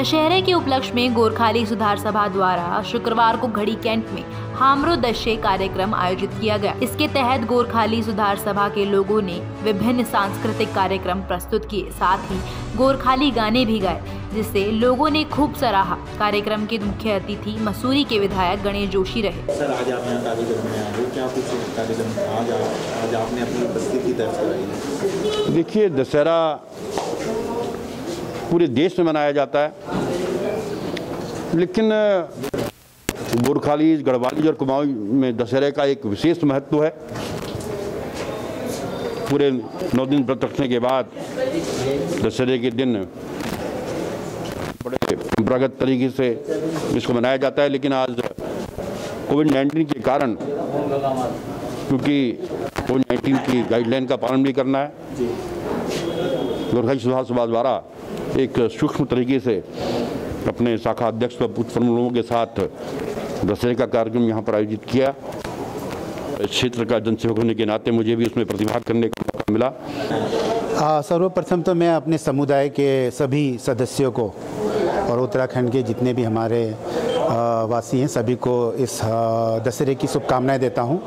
दशहरे के उपलक्ष्य में गोरखाली सुधार सभा द्वारा शुक्रवार को घड़ी कैंट में हामरो दशे कार्यक्रम आयोजित किया गया। इसके तहत गोरखाली सुधार सभा के लोगों ने विभिन्न सांस्कृतिक कार्यक्रम प्रस्तुत किए, साथ ही गोरखाली गाने भी गाए, जिससे लोगों ने खूब सराहा। कार्यक्रम के मुख्य अतिथि मसूरी के विधायक गणेश जोशी रहे। सर, आज आप यहाँ कार्यक्रम में आए, क्या कुछ कार्यक्रम आज आपने अपनी उपस्थिति दर्ज कराई? देखिए, दशहरा पूरे देश में मनाया जाता है, लेकिन गोरखाली, गढ़वाली और कुमाऊँ में दशहरे का एक विशेष महत्व है। पूरे 9 दिन व्रत रखने के बाद दशहरे के दिन बड़े परंपरागत तरीके से इसको मनाया जाता है, लेकिन आज कोविड-19 के कारण, क्योंकि कोविड-19 की गाइडलाइन का पालन भी करना है, गोरखाली सुधार सभा द्वारा एक सूक्ष्म तरीके से अपने शाखा अध्यक्ष व पुष्प्रमुख लोगों के साथ दशहरे का कार्यक्रम यहाँ पर आयोजित किया। क्षेत्र का जनसेवक होने के नाते मुझे भी उसमें प्रतिभाग करने का मौका मिला। सर्वप्रथम तो मैं अपने समुदाय के सभी सदस्यों को और उत्तराखंड के जितने भी हमारे वासी हैं सभी को इस दशहरे की शुभकामनाएं देता हूं।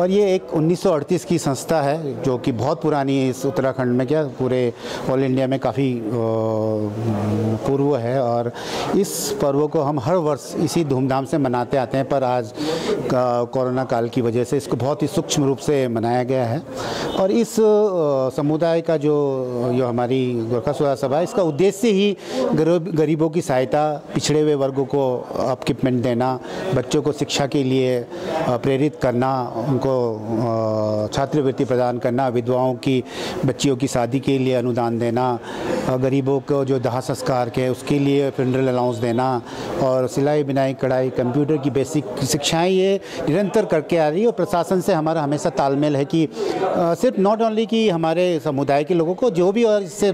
और ये एक 1938 की संस्था है जो कि बहुत पुरानी है, इस उत्तराखंड में क्या पूरे ऑल इंडिया में काफ़ी पूर्व है। और इस पर्व को हम हर वर्ष इसी धूमधाम से मनाते आते हैं, पर आज कोरोना काल की वजह से इसको बहुत ही सूक्ष्म रूप से मनाया गया है। और इस समुदाय का जो हमारी गोरखा सुधार सभा, इसका उद्देश्य ही गरीबों की सहायता, पिछड़े हुए वर्गों को अपकिपमेंट देना, बच्चों को शिक्षा के लिए प्रेरित करना, उनको छात्रवृत्ति प्रदान करना, विधवाओं की बच्चियों की शादी के लिए अनुदान देना, गरीबों को जो दाह संस्कार के उसके लिए फ्यूनरल अलाउंस देना, और सिलाई बुनाई कढ़ाई कंप्यूटर की बेसिक शिक्षाएं ये निरंतर करके आ रही है। और प्रशासन से हमारा हमेशा तालमेल है कि सिर्फ नॉट ओनली कि हमारे समुदाय के लोगों को, जो भी और इससे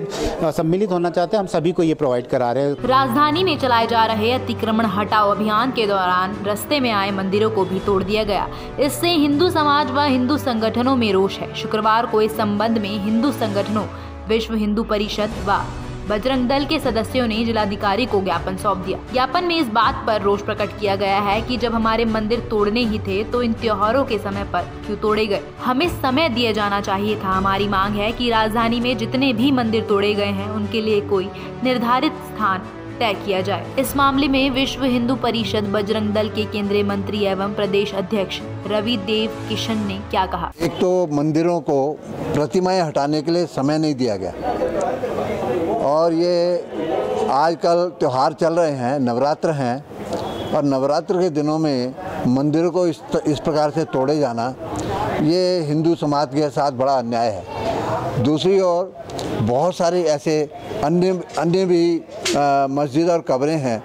सम्मिलित होना चाहते हैं, हम सभी को ये प्रोवाइड करा रहे हैं। राजधानी में चलाए जा रहे अतिक्रमण हटाओ अभियान के दौरान रास्ते में आए मंदिरों को भी तोड़ दिया गया। इससे हिंदू समाज व हिंदू संगठनों में रोष है। शुक्रवार को इस संबंध में हिंदू संगठनों, विश्व हिंदू परिषद व बजरंग दल के सदस्यों ने जिलाधिकारी को ज्ञापन सौंप दिया। ज्ञापन में इस बात पर रोष प्रकट किया गया है कि जब हमारे मंदिर तोड़ने ही थे तो इन त्योहारों के समय पर क्यों तोड़े गए, हमें समय दिया जाना चाहिए था। हमारी मांग है कि राजधानी में जितने भी मंदिर तोड़े गए हैं उनके लिए कोई निर्धारित स्थान तय किया जाए। इस मामले में विश्व हिंदू परिषद बजरंग दल के केंद्रीय मंत्री एवं प्रदेश अध्यक्ष रवि देव किशन ने क्या कहा? एक तो मंदिरों को प्रतिमाएं हटाने के लिए समय नहीं दिया गया, और ये आजकल त्योहार चल रहे हैं, नवरात्र हैं, और नवरात्र के दिनों में मंदिरों को इस प्रकार से तोड़े जाना ये हिंदू समाज के साथ बड़ा अन्याय है। दूसरी ओर बहुत सारे ऐसे अन्य भी मस्जिद और कब्रें हैं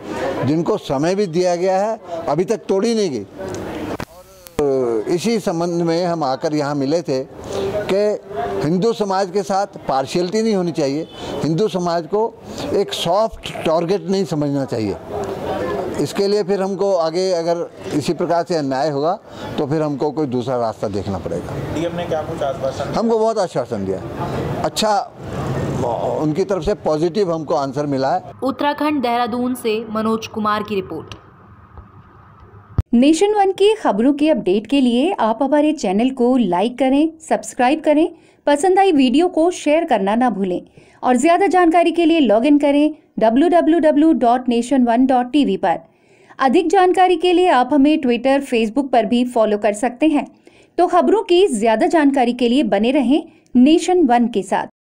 जिनको समय भी दिया गया है, अभी तक तोड़ी नहीं गई। और इसी संबंध में हम आकर यहाँ मिले थे कि हिंदू समाज के साथ पार्शियलिटी नहीं होनी चाहिए, हिंदू समाज को एक सॉफ्ट टारगेट नहीं समझना चाहिए। इसके लिए फिर हमको आगे अगर इसी प्रकार से अन्याय होगा तो फिर हमको कोई दूसरा रास्ता देखना पड़ेगा। डीएम ने क्या कुछ आश्वासन? हमको बहुत आश्वासन दिया, अच्छा, उनकी तरफ से पॉजिटिव हमको आंसर मिला है। उत्तराखंड, देहरादून से मनोज कुमार की रिपोर्ट। नेशन वन की खबरों के अपडेट के लिए आप हमारे चैनल को लाइक करें, सब्सक्राइब करें, पसंद आई वीडियो को शेयर करना ना भूलें, और ज्यादा जानकारी के लिए लॉग इन करें www.nationone.tv पर। अधिक जानकारी के लिए आप हमें ट्विटर, फेसबुक पर भी फॉलो कर सकते हैं। तो खबरों की ज्यादा जानकारी के लिए बने रहें नेशन वन के साथ।